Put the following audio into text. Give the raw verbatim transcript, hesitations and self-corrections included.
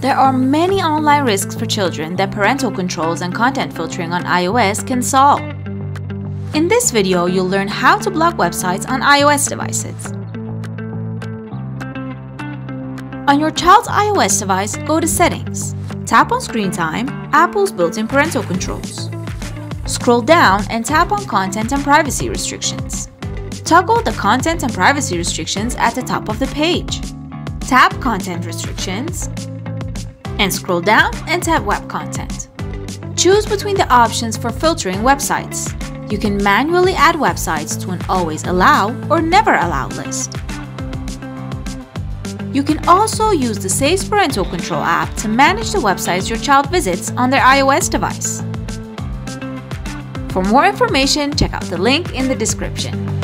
There are many online risks for children that parental controls and content filtering on iOS can solve. In this video, you'll learn how to block websites on iOS devices. On your child's iOS device, go to Settings. Tap on Screen Time, Apple's built-in parental controls. Scroll down and tap on Content and Privacy Restrictions. Toggle the Content and Privacy Restrictions at the top of the page. Tap Content Restrictions, and scroll down and tap Web Content. Choose between the options for filtering websites. You can manually add websites to an Always Allow or Never Allow list. You can also use the Safe Parental Control app to manage the websites your child visits on their iOS device. For more information, check out the link in the description.